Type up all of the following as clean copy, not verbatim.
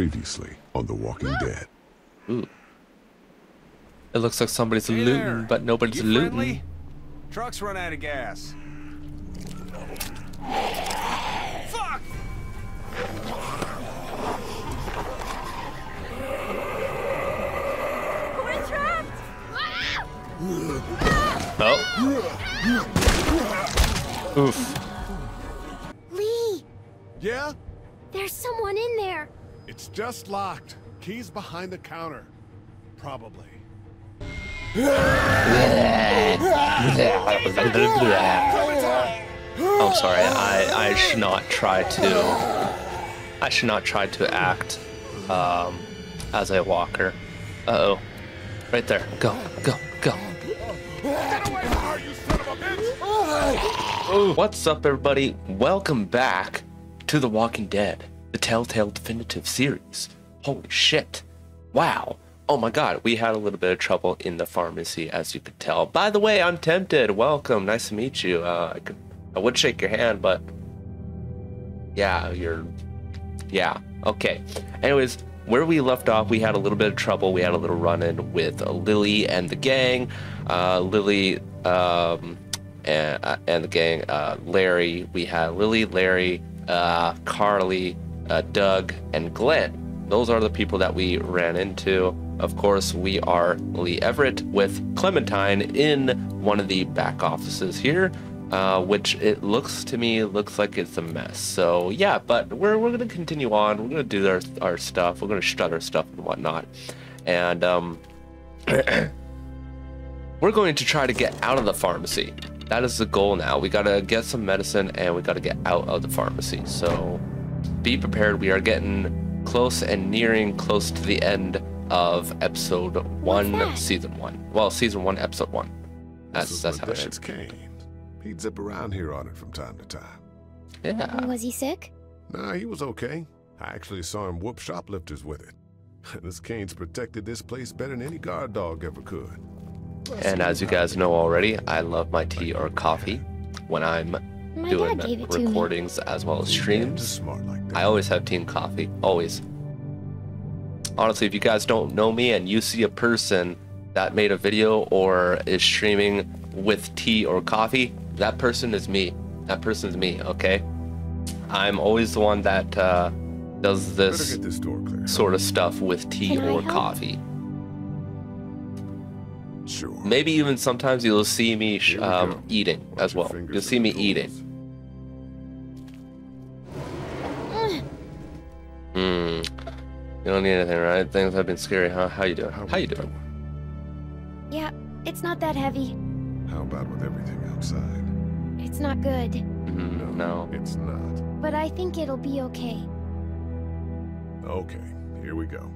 Previously on The Walking Dead. Ooh. It looks like somebody's looting, but nobody's looting. Trucks run out of gas. Fuck! We're trapped! Oh. Oof. Lee! Yeah? There's someone in there. It's just locked. Key's behind the counter. Probably. I'm sorry, I should not try to act as a walker. Uh-oh. Right there. Go, go, go. Get away from her, you son of a bitch! What's up, everybody? Welcome back to The Walking Dead, the Telltale Definitive Series. Holy shit. Wow. Oh my god, we had a little bit of trouble in the pharmacy, as you could tell. By the way, I'm tempted. Welcome, nice to meet you. I would shake your hand, but yeah, okay. Anyways, where we left off, we had a little bit of trouble. We had a little run-in with Lilly and the gang. Lilly and the gang, Larry. We had Lilly, Larry, Carly, Doug, and Glenn. Those are the people that we ran into. Of course, we are Lee Everett with Clementine in one of the back offices here, which it looks to me like it's a mess. So yeah, but we're gonna continue on. We're gonna do our stuff. We're gonna strut our stuff and whatnot, and we're going to try to get out of the pharmacy. That is the goal now. We gotta get some medicine and we gotta get out of the pharmacy. So be prepared. We are getting close and nearing close to the end of episode 1, season 1. Well, season 1, episode 1. That's how it should be. He'd zip around here on it from time to time. Yeah. Was he sick? Nah, he was okay. I actually saw him whoop shoplifters with it. This cane's protected this place better than any guard dog ever could. And as you guys know already, I love my tea or coffee when I'm doing recordings as well as streams. I always have tea and coffee, always. Honestly, if you guys don't know me and you see a person that made a video or is streaming with tea or coffee, that person is me. That person is me, okay? I'm always the one that does this sort of stuff with tea or coffee. Sure. Maybe even sometimes you'll see me eating as well. You'll see me eating. Hmm. You don't need anything, right? Things have been scary, huh? How you doing? How you doing? Yeah, it's not that heavy. How about with everything outside? It's not good. No, it's not. But I think it'll be okay. Okay, here we go.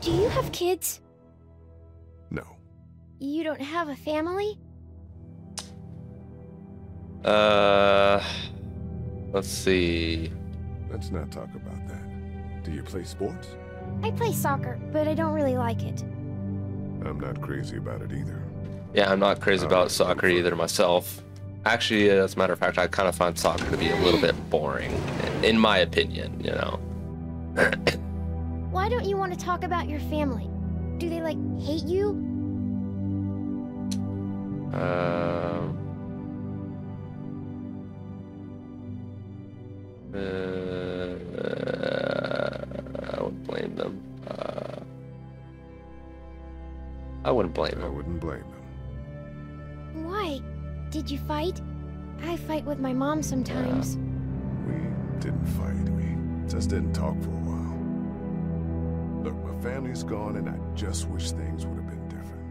Do you have kids? No. You don't have a family? Let's see. Let's not talk about that. Do you play sports? I play soccer, but I don't really like it. I'm not crazy about it either. Yeah, I'm not crazy about soccer either myself. Actually, as a matter of fact, I kind of find soccer to be a little bit boring, in my opinion, you know. Why don't you want to talk about your family? Do they, like, hate you? I wouldn't blame them. I wouldn't blame them. Why? Did you fight? I fight with my mom sometimes. We didn't fight. We just didn't talk for a while. Look, my family's gone and I just wish things would have been different.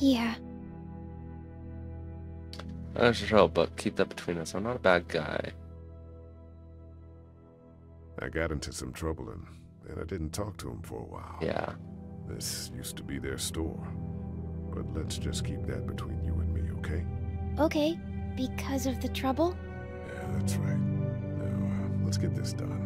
Yeah. I should help, but keep that between us. I'm not a bad guy. I got into some trouble and I didn't talk to him for a while. Yeah. This used to be their store, but let's just keep that between you and me, okay? Okay, because of the trouble? Yeah, that's right. Now, let's get this done.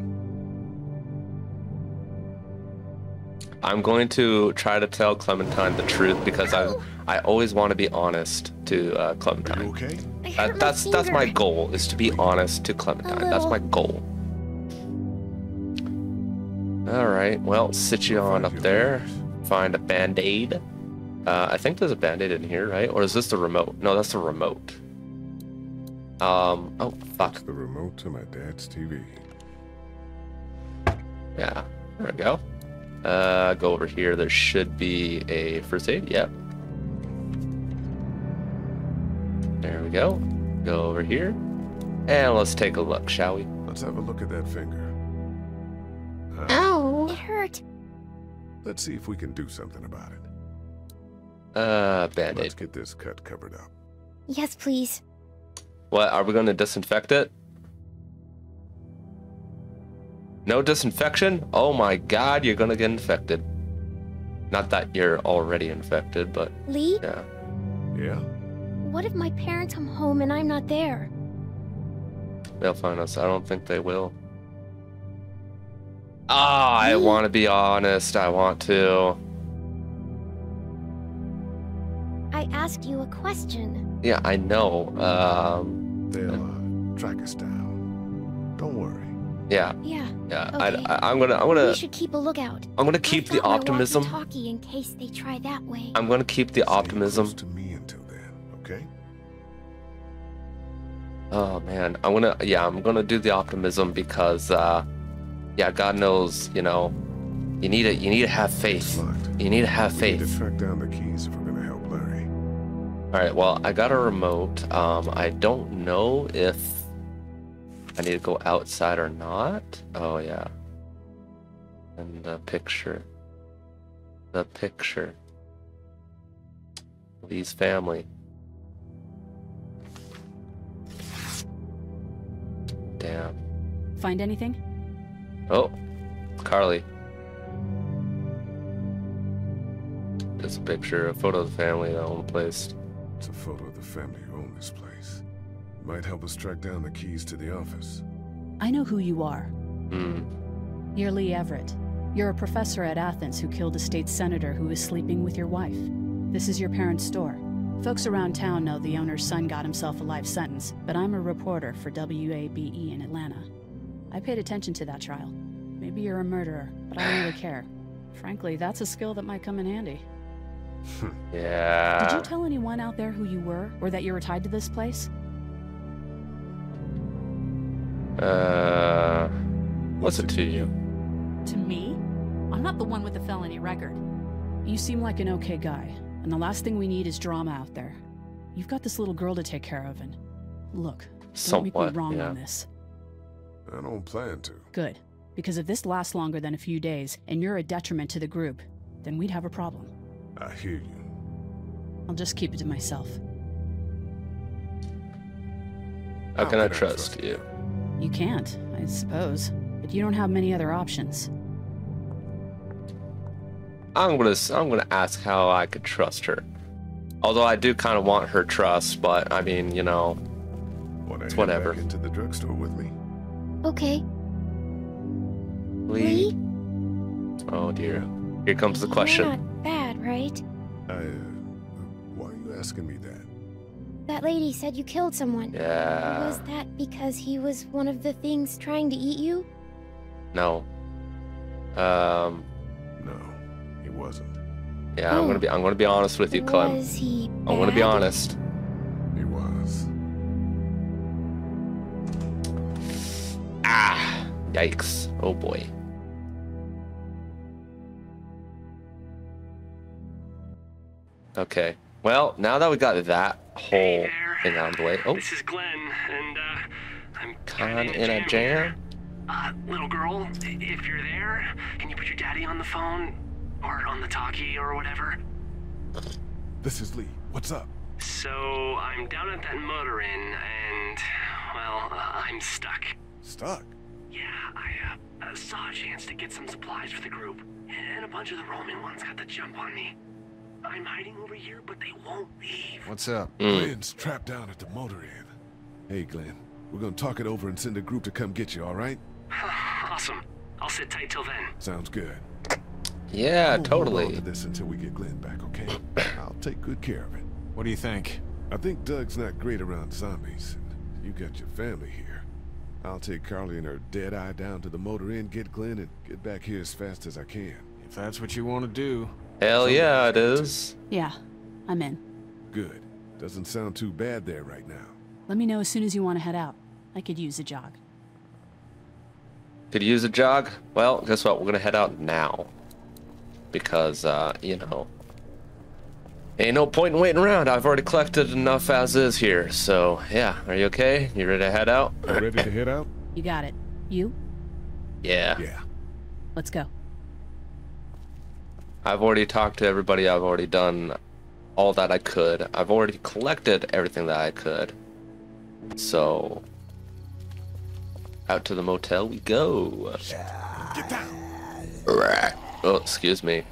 I'm going to try to tell Clementine the truth because I always want to be honest to Clementine. Are you okay? That's my goal, is to be honest to Clementine. That's my goal. All right, well, sit you on up there. Find a Band-Aid. I think there's a Band-Aid in here, right? Or is this the remote? No, that's the remote. Oh, fuck. It's the remote to my dad's TV. Yeah, there we go. Go over here. There should be a first aid. Yep. There we go. Go over here. And let's take a look, shall we? Let's have a look at that finger. Ow. It hurt. Let's see if we can do something about it. Band-Aid. Let's get this cut covered up. Yes, please. What, are we going to disinfect it? No disinfection? Oh my god, you're going to get infected. Not that you're already infected, but... Lee? Yeah. Yeah? What if my parents come home and I'm not there? They'll find us. I don't think they will. Ah, I want to be honest. I want to. I asked you a question. Yeah, I know. They'll track us down. Don't worry. Yeah. Yeah. Yeah. Okay. I'm gonna. We should keep a lookout. I'm gonna keep the optimism. Walkie-talkie in case they try that way. I'm gonna keep the optimism. Stay close to me until then, okay? Oh man, I'm gonna do the optimism because yeah, God knows, you know, you need to have faith. You need to have faith. We need to track down the keys if we're gonna help Larry. All right. Well, I got a remote. I don't know if I need to go outside or not. Oh yeah. And the picture. The picture. Lee's family. Damn. Find anything? Oh, Carly. That's a picture, a photo of the family that owned the place. It's a photo of the family who owned this place. It might help us track down the keys to the office. I know who you are. You're Lee Everett. You're a professor at Athens who killed a state senator who was sleeping with your wife. This is your parents' store. Folks around town know the owner's son got himself a life sentence, but I'm a reporter for WABE in Atlanta. I paid attention to that trial. Maybe you're a murderer, but I don't really care. Frankly, that's a skill that might come in handy. Yeah. Did you tell anyone out there who you were, or that you were tied to this place? What's it to you? To me? I'm not the one with the felony record. You seem like an okay guy, and the last thing we need is drama out there. You've got this little girl to take care of, and look, don't make me wrong on this. I don't plan to. Good. Because if this lasts longer than a few days, and you're a detriment to the group, then we'd have a problem. I hear you. I'll just keep it to myself. How can I trust you? You can't, I suppose. But you don't have many other options. I'm gonna ask how I could trust her. Although I do kind of want her trust, but I mean, you know, it's whatever. Back into the drugstore with me. Okay. Lee? Oh dear. Here comes the question. You're not bad, right? Why are you asking me that? That lady said you killed someone. Yeah. Was that because he was one of the things trying to eat you? No. No, he wasn't. Yeah, oh. I'm gonna be honest with you, Clem. Was he bad? I'm gonna be honest. He was. Yikes. Oh boy. Okay. Well, now that we got that whole thing out of the way. Oh. This is Glenn, and I'm kind of in a jam. Little girl, if you're there, can you put your daddy on the phone? Or on the talkie or whatever? This is Lee. What's up? So, I'm down at that motor inn, and, well, I'm stuck. Stuck? Yeah, I saw a chance to get some supplies for the group, and a bunch of the Roman ones got the jump on me. I'm hiding over here, but they won't leave. What's up? Glenn's trapped down at the motor inn. Hey, Glenn, we're gonna talk it over and send a group to come get you, all right? Awesome. I'll sit tight till then. Sounds good. Yeah, totally. We'll hold on to this until we get Glenn back, okay? I'll take good care of it. What do you think? I think Doug's not great around zombies, and you got your family here. I'll take Carly and her dead eye down to the motor inn, get Glenn, and get back here as fast as I can. If that's what you want to do. Hell yeah, it is. Yeah, I'm in. Good. Doesn't sound too bad there right now. Let me know as soon as you want to head out. I could use a jog. Could use a jog? Well, guess what? We're gonna head out now. Because, you know, ain't no point in waiting around. I've already collected enough as is here. So, yeah. Are you okay? You ready to head out? Ready to head out? You got it. You? Yeah. Yeah. Let's go. I've already talked to everybody. I've already done all that I could. I've already collected everything that I could. So, out to the motel we go. Get down. Right. Oh, excuse me.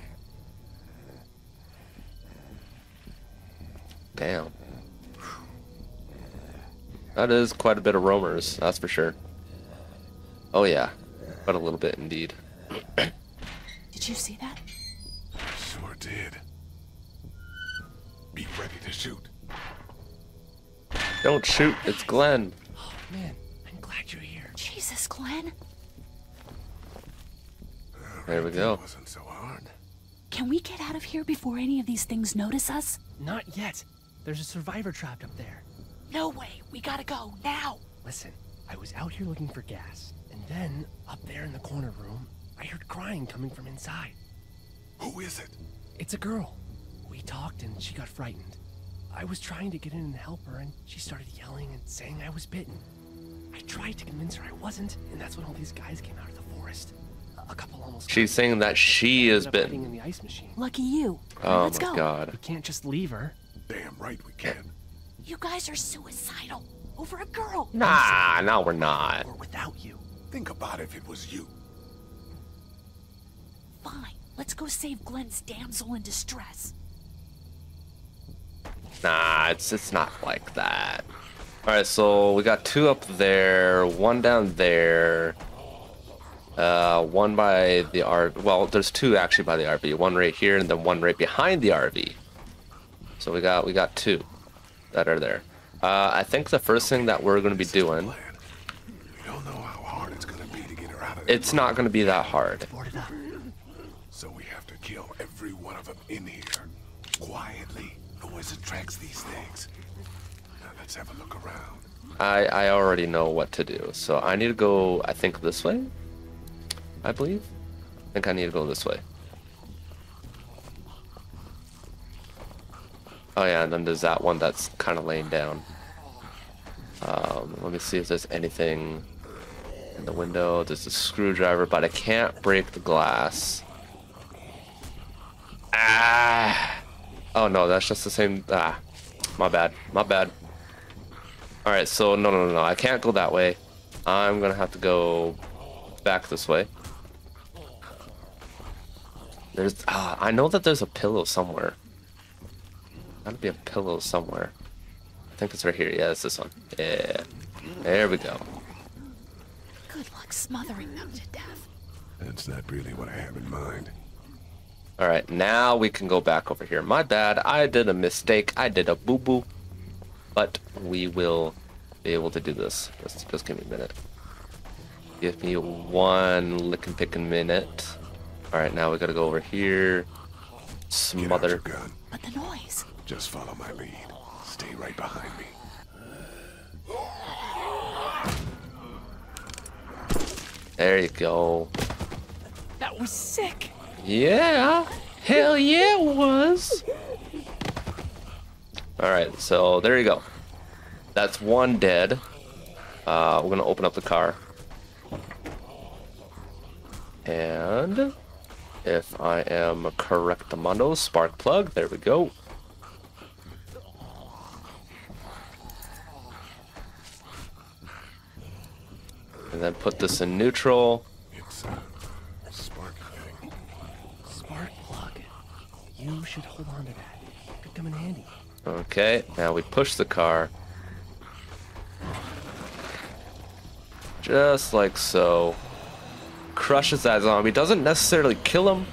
Damn. That is quite a bit of roamers, that's for sure. Oh yeah, but a little bit indeed. Did you see that? Sure did. Be ready to shoot. Don't shoot, it's Glenn. Oh man, I'm glad you're here. Jesus, Glenn. There we go. Wasn't so hard. Can we get out of here before any of these things notice us? Not yet. There's a survivor trapped up there. No way. We gotta go now. Listen, I was out here looking for gas, and then up there in the corner room, I heard crying coming from inside. Who is it? It's a girl. We talked, and she got frightened. I was trying to get in and help her, and she started yelling and saying I was bitten. I tried to convince her I wasn't, and that's when all these guys came out of the forest. A couple almost. She's saying that she is bitten. In the ice machine. Lucky you. Oh my God. We can't just leave her. Damn right we can. You guys are suicidal over a girl. Nah, no we're not. Or without you. Think about if it was you. Fine. Let's go save Glenn's damsel in distress. Nah, it's not like that. All right, so we got two up there, one down there. One by the RV. Well, there's two actually by the RV. One right here, and then one right behind the RV. So we got two that are there. I think the first thing that we're going to be doing. We don't know how hard it's going to be to get her out of there. It's not going to be that hard. So we have to kill every one of them in here quietly. Noise attracts these things. Now let's have a look around. I already know what to do. So I need to go. I think this way. I believe. I think I need to go this way. Oh yeah, and then there's that one that's kind of laying down. Let me see if there's anything in the window. There's a screwdriver, but I can't break the glass. Ah! Oh no, that's just the same. Ah, my bad. My bad. All right, so no. I can't go that way. I'm gonna have to go back this way. There's I know that there's a pillow somewhere. Gotta be a pillow somewhere. I think it's right here. Yeah, it's this one. Yeah. There we go. Good luck smothering them to death. That's not really what I have in mind. Alright, now we can go back over here. My bad. I did a mistake. I did a boo-boo. But we will be able to do this. Just give me a minute. Give me one lickin' minute. All right, now we gotta go over here. Smother. But the noise. Just follow my lead. Stay right behind me. There you go. That was sick. Yeah. Hell yeah, it was. All right, so there you go. That's one dead. We're gonna open up the car. And if I am correct, Amondo, spark plug, there we go. And then put this in neutral. It's a spark thing. Spark plug. You should hold on to that. It could come in handy. Okay, now we push the car. Just like so. Crushes that zombie, doesn't necessarily kill him,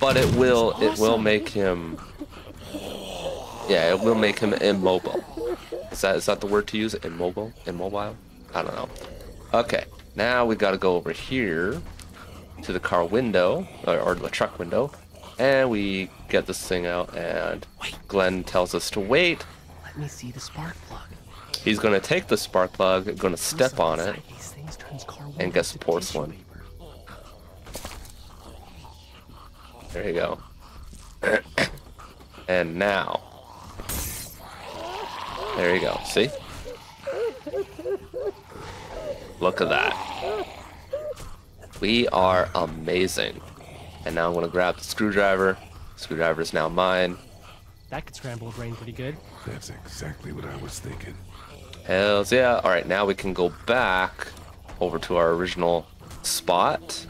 but it will make him Yeah, it will make him immobile. Is that the word to use? Immobile? Immobile? I don't know. Okay, now we gotta go over here to the car window, or the truck window, and we get this thing out, and wait. Glenn tells us to wait. Let me see the spark plug. He's gonna take the spark plug, gonna step on it, and guess porcelain. There you go. And now. There you go, see? Look at that. We are amazing. And now I'm gonna grab the screwdriver. Screwdriver is now mine. That could scramble a brain pretty good. That's exactly what I was thinking. Hells yeah. Alright, now we can go back over to our original spot.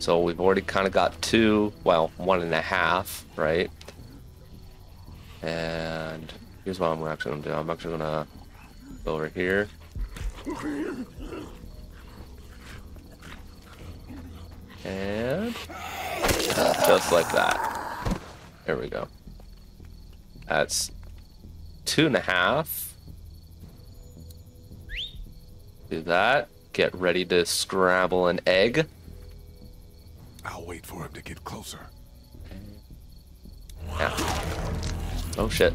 So we've already kind of got two, well, 1.5, right? And here's what I'm actually gonna do. I'm actually gonna go over here. And just like that. There we go. That's 2.5. Do that. Get ready to scramble an egg. I'll wait for him to get closer. Yeah. Oh shit.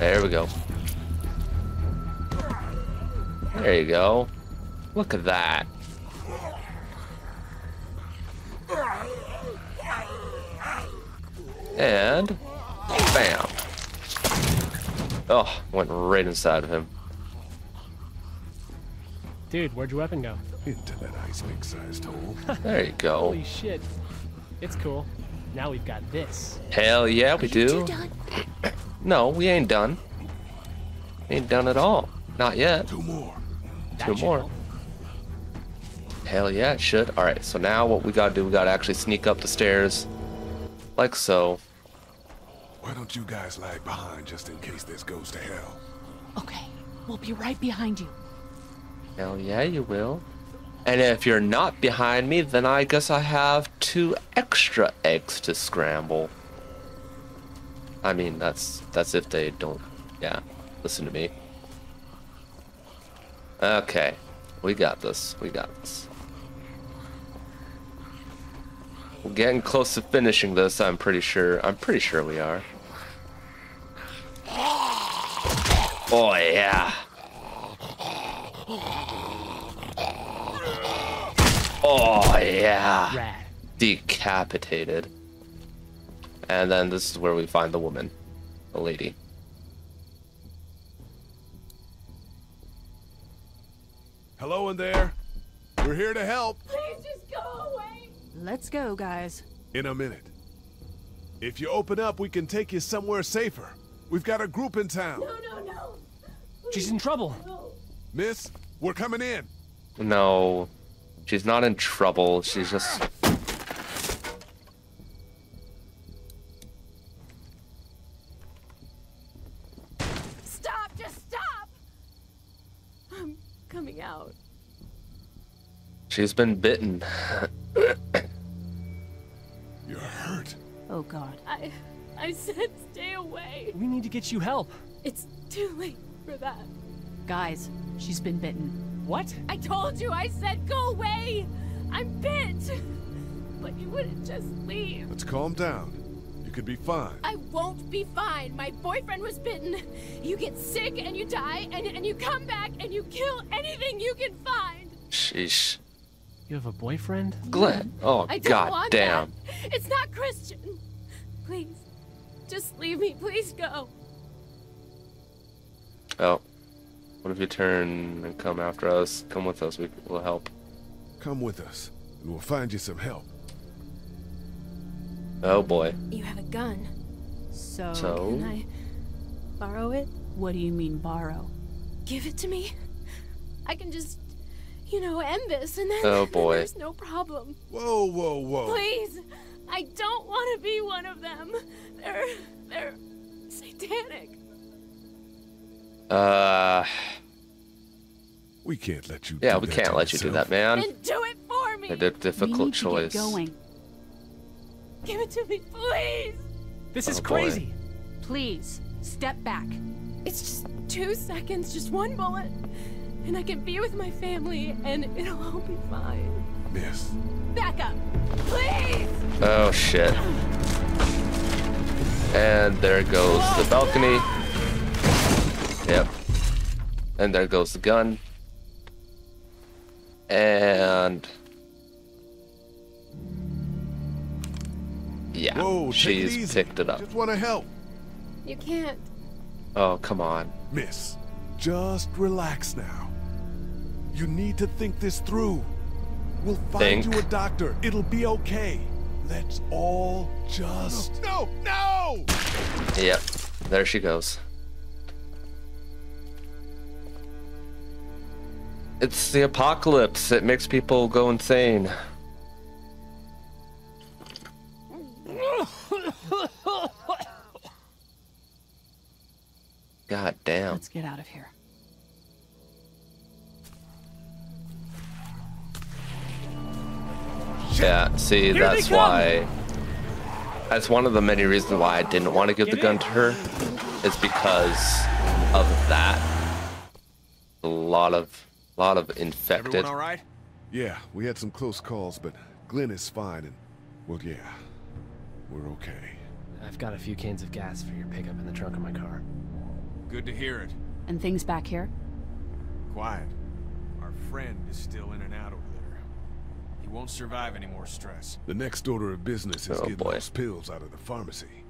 There we go. There you go. Look at that. And bam. Oh, went right inside of him. Dude, where'd your weapon go? Into that ice big sized hole. There you go. Holy shit. It's cool. Now we've got this. Hell yeah, we do. No, we ain't done. Ain't done at all. Not yet. Two more. Hell yeah, it should. Alright, so now what we gotta do, we gotta actually sneak up the stairs. Like so. Why don't you guys lag behind just in case this goes to hell? Okay, we'll be right behind you. Hell yeah, you will. And if you're not behind me, then I guess I have 2 extra eggs to scramble. I mean, that's if they don't, yeah, listen to me. Okay, we got this, we got this. We're getting close to finishing this, I'm pretty sure we are. Oh yeah. Oh yeah. Rad. Decapitated. And then this is where we find the woman, the lady. Hello in there. We're here to help. Please just go away. Let's go, guys. In a minute. If you open up, we can take you somewhere safer. We've got a group in town. No. Please. She's in trouble. No. Miss, we're coming in. No, she's not in trouble. She's just... out. She's been bitten. You're hurt. Oh god. I said stay away. We need to get you help. It's too late for that. Guys, she's been bitten. What? I told you, I said go away. I'm bit. But you wouldn't just leave. Let's calm down. You could be fine. I won't be fine. My boyfriend was bitten. You get sick and you die and you come back and you kill anything you can find. Sheesh. You have a boyfriend? Glenn. Oh, god damn. That. It's not Christian. Please. Just leave me. Please go. Oh. What if you turn and come after us? Come with us. We'll help. Come with us. And we'll find you some help. Oh boy. You have a gun. So can I borrow it? What do you mean borrow? Give it to me. I can just, you know, end this and then, oh boy. Then there's no problem. Whoa, whoa, whoa. Please, I don't want to be one of them. They're satanic. We can't let you do that. Yeah, we can't let you do that, man. Then do it for me. A difficult choice. We need to get going. Give it to me, please! This is crazy! Boy. Please, step back. It's just 2 seconds, just one bullet, and I can be with my family, and it'll all be fine. Yes. Back up, please! Oh, shit. And there goes the balcony. Yep. And there goes the gun. And... yeah, whoa, she's picked it up. Just want to help. You can't. Oh, come on. Miss, just relax now. You need to think this through. We'll find you a doctor. It'll be okay. Let's all just... no, no! Yep, there she goes. It's the apocalypse. It makes people go insane. God damn. Let's get out of here. Yeah, see, that's why. That's one of the many reasons why I didn't want to give the gun to her. It's because of that. A lot of infected. Everyone all right? Yeah, we had some close calls, but Glenn is fine, and well, yeah, we're okay. I've got a few cans of gas for your pickup in the trunk of my car. Good to hear it. And things back here? Quiet. Our friend is still in and out over there. He won't survive any more stress. The next order of business is getting those pills out of the pharmacy.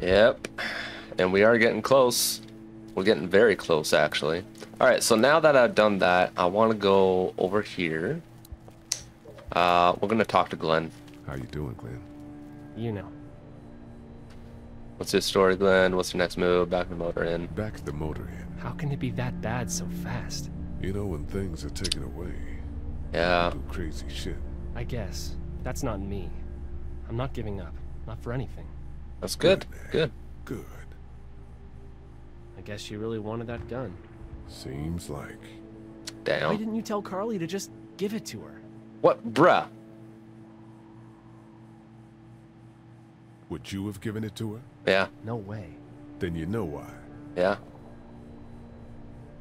Yep. And we are getting close. We're getting very close, actually. Alright, so now that I've done that, I want to go over here. We're going to talk to Glenn. How you doing, Glenn? You know. What's your story, Glenn? What's your next move? Back the motor in. Back the motor in. How can it be that bad so fast? You know, when things are taken away. Yeah. Do crazy shit. I guess. That's not me. I'm not giving up. Not for anything. That's good. Good. Good. I guess you really wanted that gun. Seems like. Damn. Why didn't you tell Carly to just give it to her? What, bruh? Would you have given it to her? Yeah. No way. Then you know why. Yeah.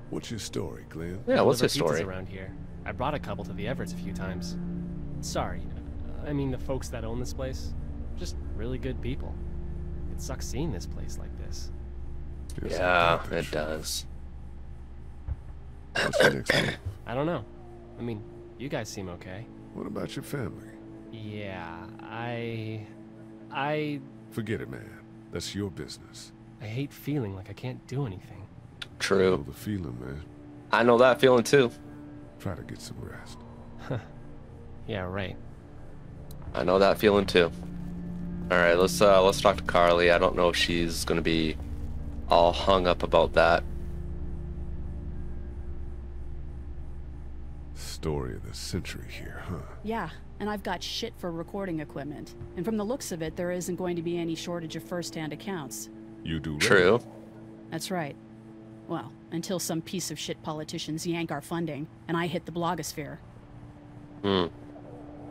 What's your story, Glenn? Yeah, what's your story? Around here. I brought a couple to the Everetts a few times. Sorry. I mean, the folks that own this place. Just really good people. It sucks seeing this place like this. Yeah, it does. What's your next move? I don't know. I mean, you guys seem okay. What about your family? Yeah, I... forget it, man. That's your business. I hate feeling like I can't do anything. True. I know the feeling, man. I know that feeling, too. Try to get some rest. Yeah, right. I know that feeling, too. All right, let's talk to Carly. I don't know if she's going to be all hung up about that. Story of the century here, huh? Yeah. And I've got shit for recording equipment. And from the looks of it, there isn't going to be any shortage of first-hand accounts. You do true. That's right. Well, until some piece of shit politicians yank our funding, and I hit the blogosphere. Hmm.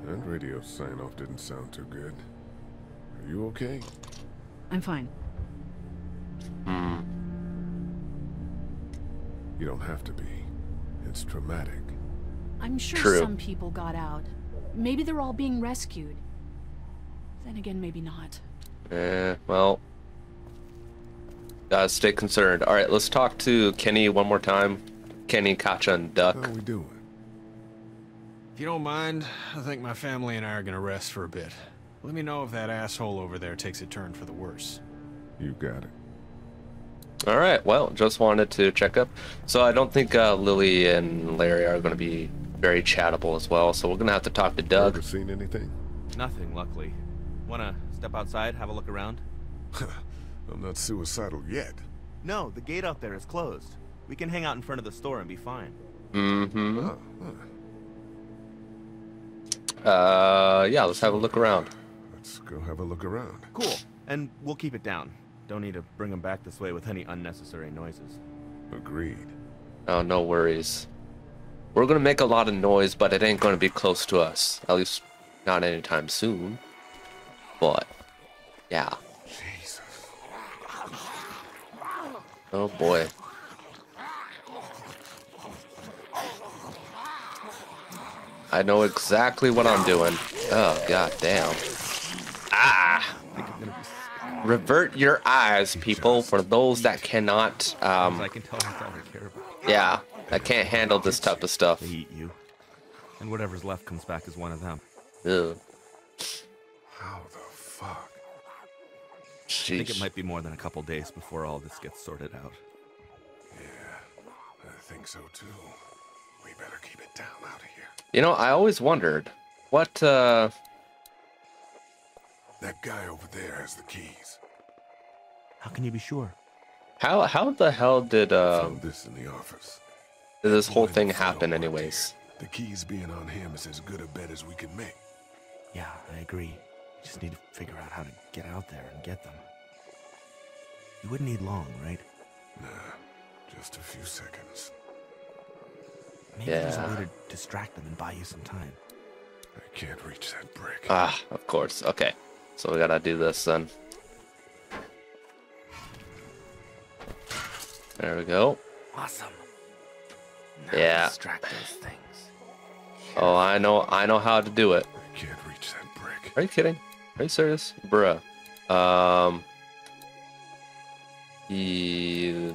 That radio sign-off didn't sound too good. Are you okay? I'm fine. Hmm. You don't have to be. It's traumatic. I'm sure some people got out. Maybe they're all being rescued. Then again, maybe not. Well, gotta stay concerned. All right, let's talk to Kenny one more time. Kenny, Katjaa, and Duck. How are we doing? If you don't mind, I think my family and I are gonna rest for a bit. Let me know if that asshole over there takes a turn for the worse. You got it. All right. Well, just wanted to check up. So I don't think Lilly and Larry are gonna be very chattable as well, so we're gonna have to talk to Doug. Ever seen anything? Nothing, luckily. Wanna step outside, have a look around? I'm not suicidal yet. No, the gate out there is closed. We can hang out in front of the store and be fine. Mm-hmm. Oh, huh. Yeah, let's have a look around. Let's go have a look around. Cool, and we'll keep it down. Don't need to bring them back this way with any unnecessary noises. Agreed. Oh, no worries. We're gonna make a lot of noise, but it ain't gonna be close to us. At least not anytime soon. But yeah. Jesus. Oh boy. I know exactly what I'm doing. Oh god damn. Ah! Revert your eyes, people, for those that cannot yeah, that can't handle this type of stuff. They eat you. And whatever's left comes back as one of them. Ew. How the fuck? Sheesh. I think it might be more than a couple days before all this gets sorted out. Yeah, I think so too. We better keep it down out of here. You know, I always wondered what that guy over there has the keys. How can you be sure? How the hell did this in the office? Did this whole thing happen anyways? The keys being on him is as good a bet as we can make. Yeah, I agree. We just need to figure out how to get out there and get them. You wouldn't need long, right? Nah, just a few seconds. Maybe there's a way to distract them and buy you some time. I can't reach that brick. Ah, of course. Okay. So we gotta do this then. There we go. Awesome. Now yeah. Distract those things. Oh, I know how to do it. I can't reach that brick. Are you kidding? Are you serious? Bruh.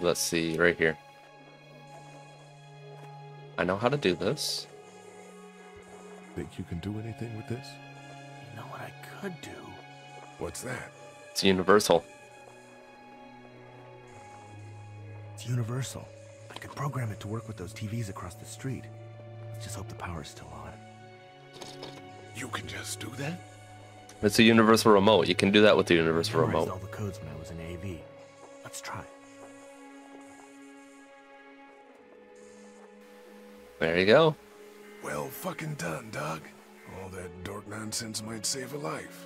Let's see, right here. I know how to do this. Think you can do anything with this? You know what I could do? What's that? It's universal. It's universal. I could program it to work with those TVs across the street. Let's just hope the power's still on. You can just do that? It's a universal remote. You can do that with the universal remote. I memorized all the codes when I was in AV. Let's try. There you go. Well fucking done, Doug. All that dork nonsense might save a life.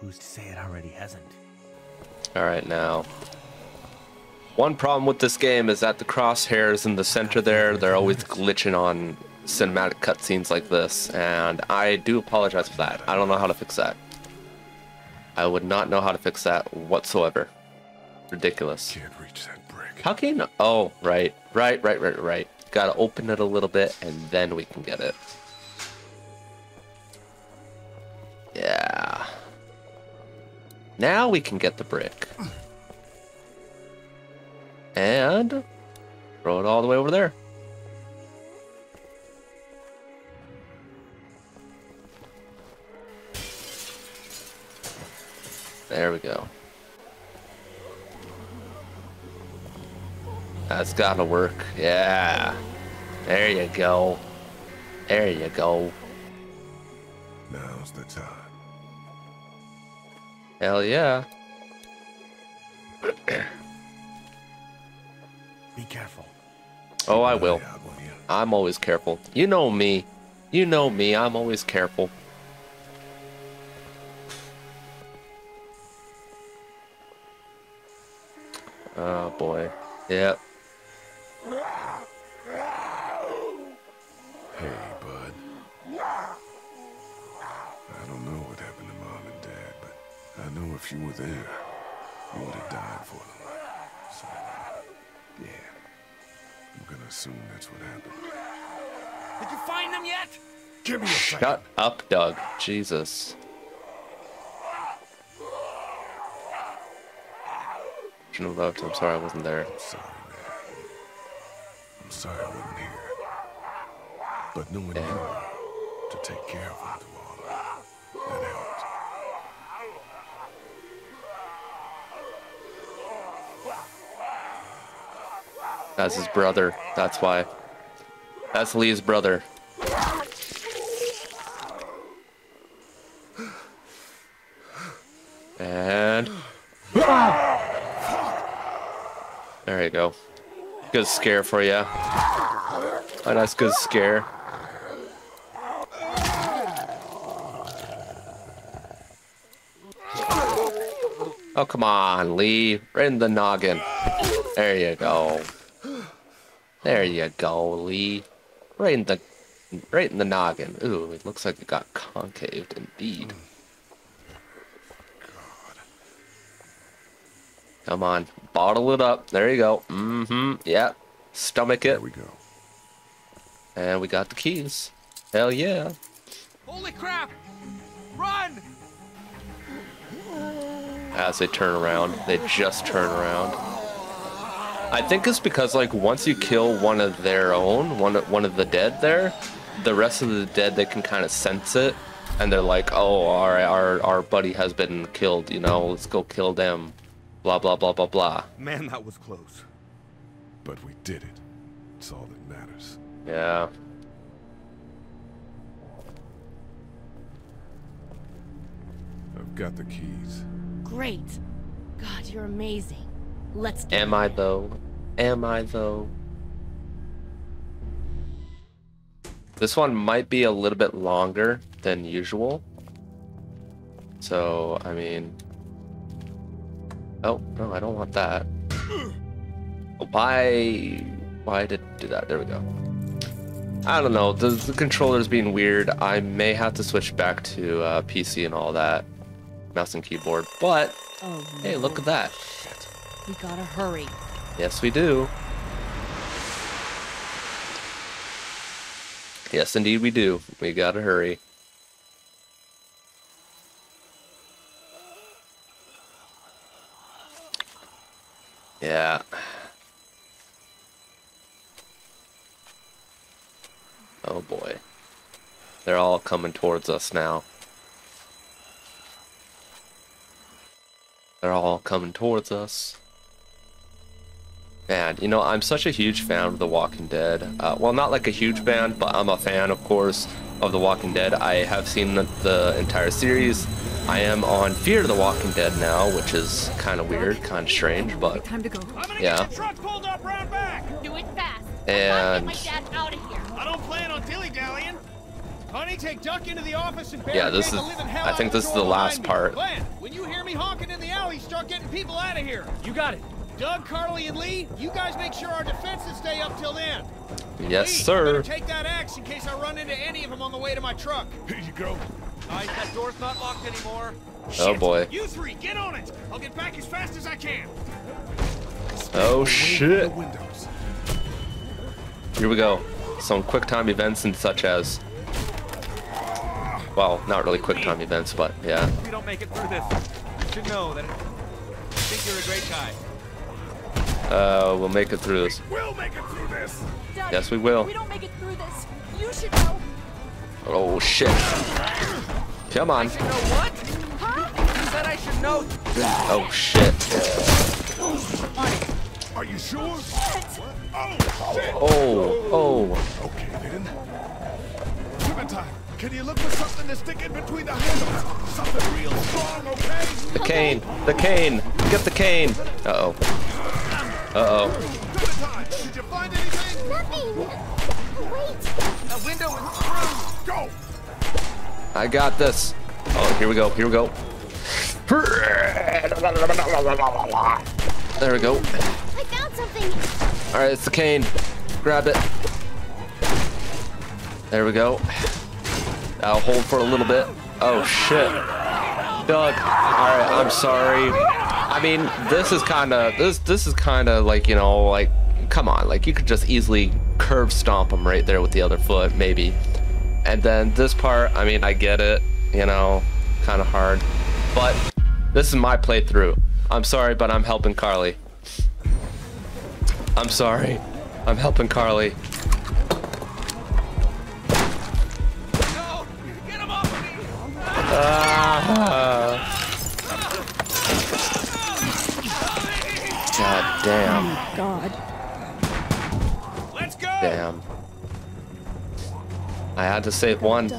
Who's to say it already hasn't? Alright now. One problem with this game is that the crosshairs in the center there, they're always glitching on cinematic cutscenes like this, and I do apologize for that. I don't know how to fix that. I would not know how to fix that whatsoever. Ridiculous. Can't reach that brick. How can you know? Oh, right. Gotta open it a little bit and then we can get it. Yeah. Now we can get the brick. And throw it all the way over there. There we go. That's gotta work. Yeah. There you go. There you go. Now's the time. Hell yeah. Be careful. Oh, I will. I'm always careful. You know me. You know me. I'm always careful. Oh, boy. Yep. Hey, bud. I don't know what happened to Mom and Dad, but I know if you were there, you would have died for them. So, yeah. I'm gonna assume that's what happened. Did you find them yet? Give me a second. Shut up, Doug. Jesus. I'm sorry I wasn't there. I'm sorry, man. I'm sorry I wasn't here. But knowing you to take care of them tomorrow, that helped. That's his brother. That's why. That's Lee's brother. And... there you go. Good scare for you. A nice good scare. Oh, come on, Lee. Right in the noggin. There you go. There you go, Lee. Right in the noggin. Ooh, it looks like it got concaved indeed. Come on. Bottle it up. There you go. Mm-hmm. Yeah. Stomach it. There we go. And we got the keys. Hell yeah. Holy crap! Run! As they turn around. They just turn around. I think it's because, like, once you kill one of their own, one of the dead there, the rest of the dead, they can kind of sense it. And they're like, oh, our buddy has been killed, you know, let's go kill them. Blah, blah, blah, blah, blah. Man, that was close. But we did it. It's all that matters. Yeah. I've got the keys. Great. God, you're amazing. Let's get Am I, though? Am I, though? This one might be a little bit longer than usual. So, I mean... Oh, no, I don't want that. Why did it do that? There we go. I don't know. The controller's being weird. I may have to switch back to PC and all that. Mouse and keyboard. But, oh, no. Hey, look at that. Shit. We gotta hurry. Yes, we do. Yes, indeed we do. We gotta hurry. Yeah. Oh boy. They're all coming towards us now. They're all coming towards us. Man, you know, I'm such a huge fan of The Walking Dead. Well, not like a huge fan, but I'm a fan, of course, of The Walking Dead. I have seen the entire series. I am on Fear the Walking Dead now, which is kind of weird, kind of strange, but yeah. And yeah, this is, I think this is the last part. When you hear me honking in the alley, start getting people out of here. You got it. Doug, Carly, and Lee, you guys make sure our defenses stay up till then. Yes, Lee, sir. You better take that axe in case I run into any of them on the way to my truck. Here you go. Nice, that door's not locked anymore. Oh, shit. Boy. You three, get on it. I'll get back as fast as I can. Oh, shit. Here we go. Some quick time events and such as... Well, not really quick time events, but yeah. If you don't make it through this, you should know that I think you're a great guy. We'll make it through this. We'll make it through this. Doug, yes, we will. We don't make it through this. You should know. Oh shit! Come on. I should know what? Huh? You said I should know. Oh shit! Are you sure? Oh shit! Oh, oh. Okay then. Clementine, can you look for something to stick in between the handles? Something real strong, okay? The cane. The cane. Get the cane. Uh oh. Uh oh. Did you find anything? Nothing. Wait. The window is through. Go. I got this. Oh, here we go. Here we go. There we go. I found something. All right, it's the cane. Grab it. There we go. I'll hold for a little bit. Oh shit. Doug. All right, I'm sorry. I mean, this is kind of like, you know, like, come on, like you could just easily curb stomp him right there with the other foot, maybe. And then this part, I mean, I get it, you know, kind of hard, but this is my playthrough. I'm sorry, but I'm helping Carly. I'm sorry, I'm helping Carly. No, get him off of me. God damn. Oh God. Let's go. Damn. I had to save one. They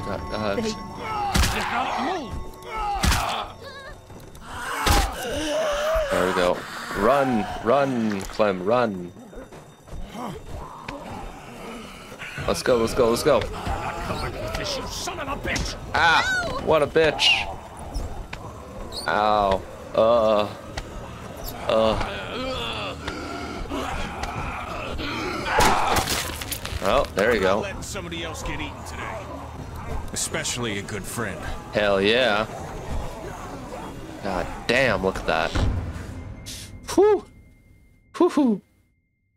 got dodged. There we go. Run, run, Clem, run. Let's go, let's go, let's go. Ah, what a bitch. Ow. Oh, there you go. Letting somebody else get eaten today. Especially a good friend. Hell yeah. God damn, look at that. Whew. Whew.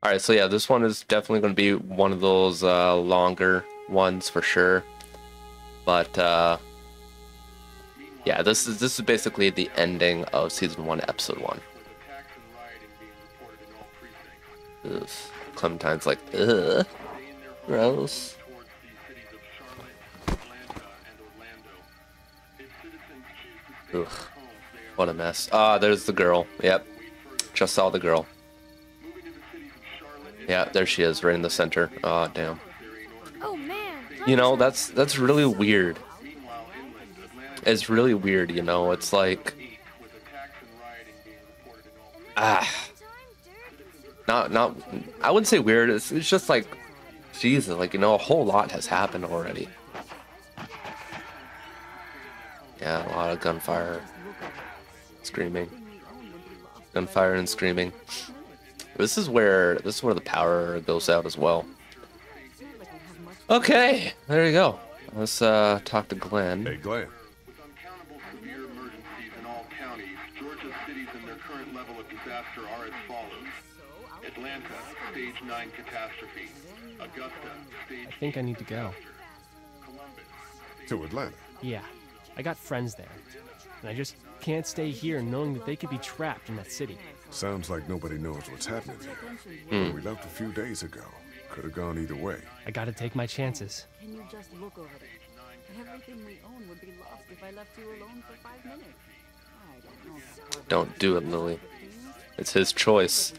All right, so yeah, this one is definitely going to be one of those longer ones for sure. But yeah, this is basically the ending of season 1, episode 1. Ugh. Clementine's like, ugh, gross. Ugh, what a mess. Ah, there's the girl. Yep, just saw the girl. Yeah, there she is, right in the center. Ah, damn. You know, that's really weird. It's really weird, you know. It's like, not. I wouldn't say weird. It's just like, Jesus, like, you know, a whole lot has happened already. Yeah, a lot of gunfire, screaming, gunfire and screaming. This is where the power goes out as well. Okay, there you go. Let's talk to Glenn. Hey, Glenn. I think I need to go. To Atlanta? Yeah. I got friends there. And I just can't stay here knowing that they could be trapped in that city. Sounds like nobody knows what's happening here. Mm. We left a few days ago. Could have gone either way. I gotta take my chances. Can you just look over there? Everything we own would be lost if I left you alone for 5 minutes. I don't know. Don't do it, Lilly. It's his choice.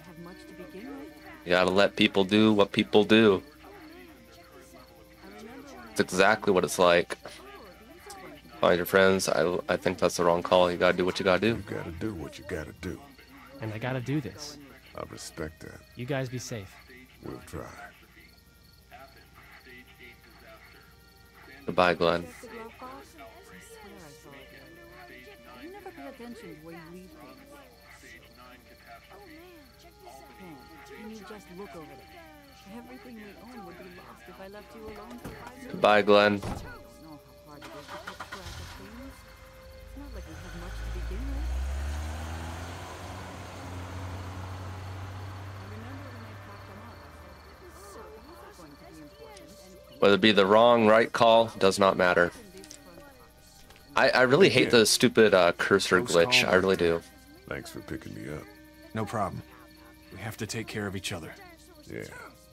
You gotta let people do what people do. It's exactly what it's like. Find your friends. I think that's the wrong call. You gotta do what you gotta do. You gotta do what you gotta do. And I gotta do this. I respect that. You guys be safe. We'll try. Goodbye, Glenn. Goodbye, Glenn. Whether it be the wrong, right call, does not matter. I really hate the stupid cursor glitch. I really do. Thanks for picking me up. No problem. We have to take care of each other. Yeah,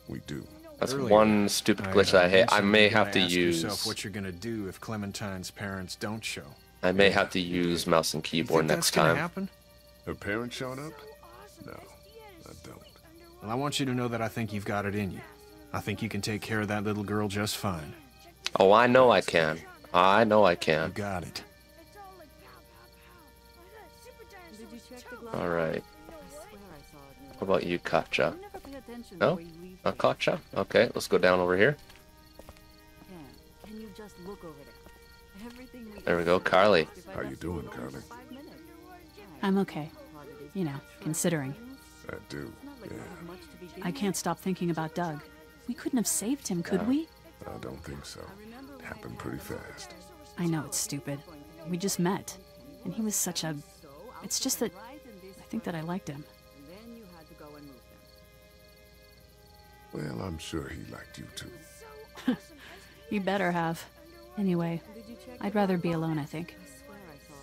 we do. That's one stupid glitch I hate. I may have to use what you're gonna do if Clementine's parents don't show. I may have to use mouse and keyboard next time. Her parents showed up? No, I don't. Well, I want you to know that I think you've got it in you. I think you can take care of that little girl just fine. Oh, I know I can. I know I can. You got it. All right. How about you, Katjaa? No? Not Katjaa? Okay, let's go down over here. There we go, Carly. How you doing, Carly? I'm okay. You know, considering. I do, yeah. I can't stop thinking about Doug. We couldn't have saved him, could we? I don't think so. It happened pretty fast. I know it's stupid. We just met. And he was such a... It's just that I think that I liked him. Well, I'm sure he liked you too. You better have. Anyway, I'd rather be alone, I think.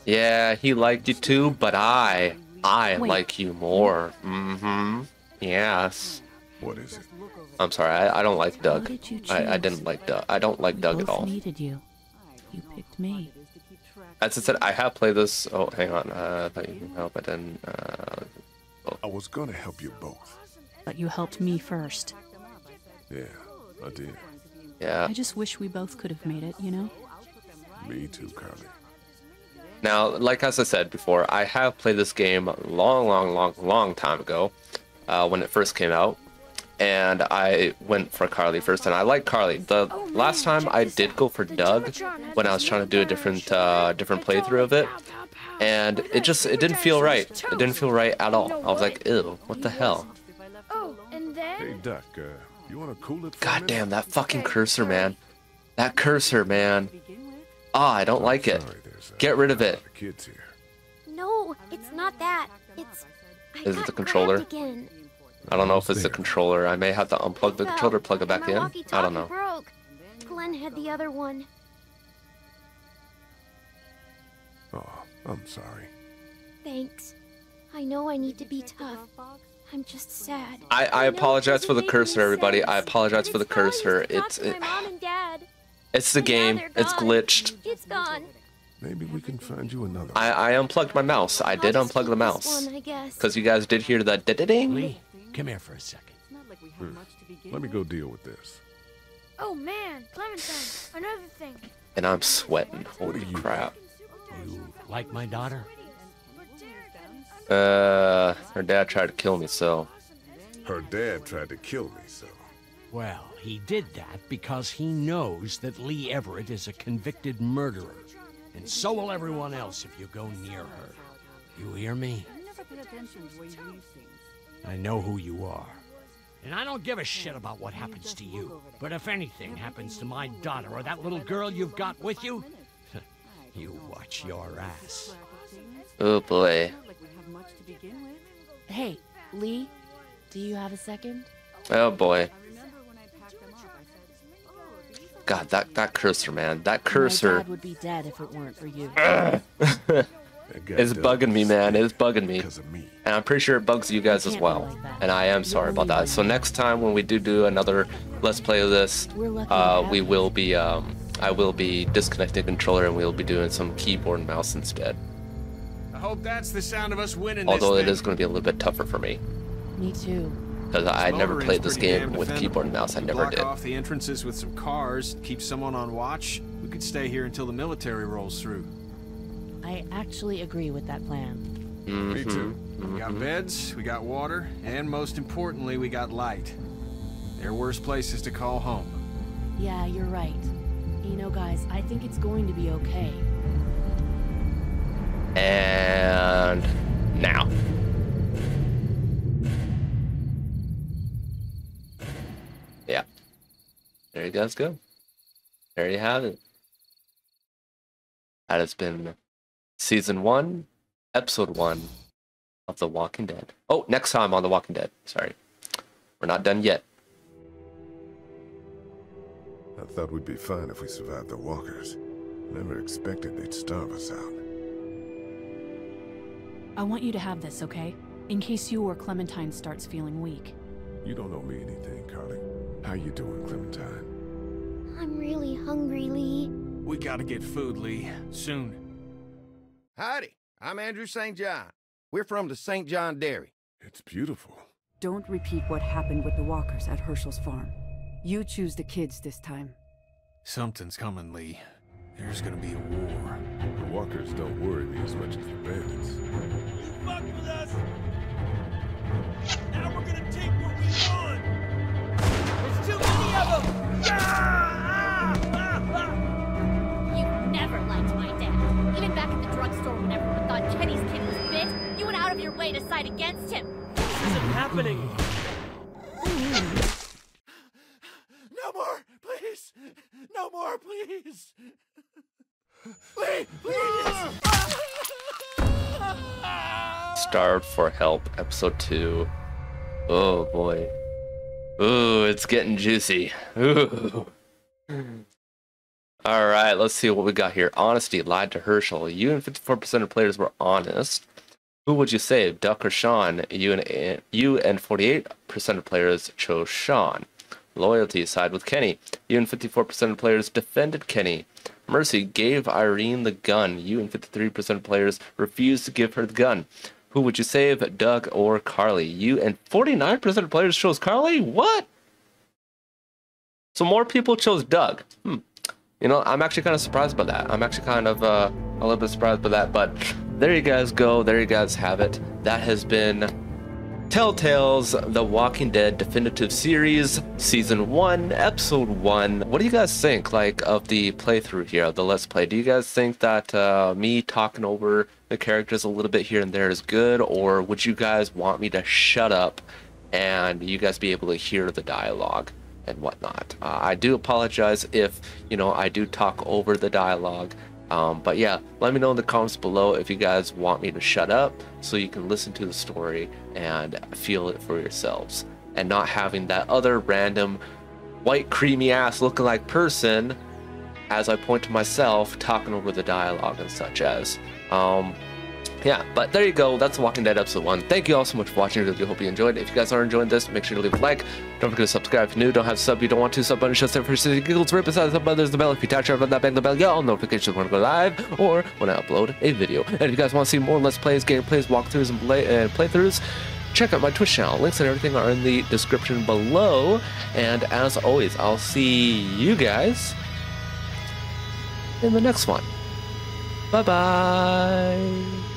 Yeah, he liked you too, but I Wait. Like you more. Mm-hmm. Yes. What is it? I'm sorry, I don't like Doug. I didn't like Doug. I don't like Doug at all. You picked me. As I said, I have played this. Oh, hang on. I thought you needed help. I didn't. I was gonna help you both. But you helped me first. Yeah, I did. Yeah. I just wish we both could have made it, you know? Me too, Carly. Now, like as I said before, I have played this game a long time ago. When it first came out, and I went for Carly first, and I like Carly. The last time I did go for Doug when I was trying to do a different playthrough of it, and it didn't feel right. It didn't feel right at all. I was like, ew, what the hell? Hey, Duck, you wanna cool it? God damn, that fucking cursor, man. That cursor, man. Ah, I don't like it. Get rid of it. No, not that. It's... Is it the controller? I don't know if it's the controller. I may have to unplug the controller, plug it back in. I don't know. Broke. Glenn had the other one. Oh, I'm sorry. Thanks. I know I need to be tough. I'm just sad. I apologize for the cursor, everybody. I apologize for the cursor. It's the game. It's glitched. It's gone. Maybe we can find you another. I unplugged my mouse. I did unplug the mouse. Because you guys did hear that da-da-ding. Lee, come here for a second. Let me go deal with this. Oh man, Clementine, another thing. And I'm sweating. Holy crap. You like my daughter? Her dad tried to kill me, so. Well, he did that because he knows that Lee Everett is a convicted murderer. And so will everyone else if you go near her. You hear me? I know who you are. And I don't give a shit about what happens to you. But if anything happens to my daughter or that little girl you've got with you, you watch your ass. Oh boy. Hey, Lee, do you have a second? Oh boy. God, that cursor, man. That cursor. My dad would be dead if it weren't for you. It's bugging me, man. It's bugging me. And I'm pretty sure it bugs you guys as well. And I am sorry about that. So next time when we do another Let's Play of this, we will be, I will be disconnecting the controller and we'll be doing some keyboard and mouse instead. I hope that's the sound of us winning. Although it is going to be a little bit tougher for me. Me too. Because I never played this game with keyboard and mouse. I never did. Block off the entrances with some cars, keep someone on watch. We could stay here until the military rolls through. I actually agree with that plan. Mm-hmm. Me too. Mm-hmm. We got beds, we got water, and most importantly, we got light. There are worse places to call home. Yeah, you're right. You know, guys, I think it's going to be okay. And now. Yeah. There you guys go. There you have it. That has been Season 1, Episode 1 of The Walking Dead. Oh, next time on The Walking Dead. Sorry. We're not done yet. I thought we'd be fine if we survived the walkers. Never expected they'd starve us out. I want you to have this, okay? In case you or Clementine starts feeling weak. You don't owe me anything, Carly. How you doing, Clementine? I'm really hungry, Lee. We gotta get food, Lee. Soon. Howdy, I'm Andrew St. John. We're from the St. John Dairy. It's beautiful. Don't repeat what happened with the walkers at Herschel's farm. You choose the kids this time. Something's coming, Lee. There's gonna be a war. The walkers don't worry me as much as the bandits. You fucked with us! Now we're gonna take what we want! There's too many of them! Ah! Ah! Ah! Ah! You never liked my dad. Even back at the drugstore when everyone thought Kenny's kid was bit, you went out of your way to side against him. This isn't happening. No more, please! No more, please! Please, please! Starved for Help, Episode 2. Oh boy. Ooh, it's getting juicy. Ooh. Alright, let's see what we got here. Honesty, lied to Herschel. You and 54% of players were honest. Who would you save, Duck or Sean? You and 48% of players chose Sean. Loyalty, side with Kenny. You and 54% of players defended Kenny. Mercy, gave Irene the gun. You and 53% of players refused to give her the gun. Who would you save, Doug or Carly? You and 49% of players chose Carly? What? So more people chose Doug. Hmm. You know, I'm actually kind of surprised by that. I'm actually kind of a little bit surprised by that. But there you guys go. There you guys have it. That has been Telltale's The Walking Dead Definitive Series, Season 1, Episode 1. What do you guys think, like, of the playthrough here, of the Let's Play? Do you guys think that me talking over the characters a little bit here and there is good, or would you guys want me to shut up and you guys be able to hear the dialogue and whatnot? I do apologize if, you know, I do talk over the dialogue. But yeah, let me know in the comments below if you guys want me to shut up so you can listen to the story and feel it for yourselves, and not having that other random white creamy ass looking like person, as I point to myself, talking over the dialogue and such as. Yeah, but there you go. That's The Walking Dead episode 1. Thank you all so much for watching. I really hope you enjoyed. If you guys are enjoying this, make sure to leave a like. Don't forget to subscribe if you're new. Don't have sub, you don't want to. Sub button shows up for city giggles. Right beside the sub button, there's the bell. If you touch it, button that bang the bell. Get all notifications when I go live or when I upload a video. And if you guys want to see more Let's Plays, gameplays, walkthroughs, and playthroughs, check out my Twitch channel. Links and everything are in the description below. And as always, I'll see you guys in the next one. Bye-bye.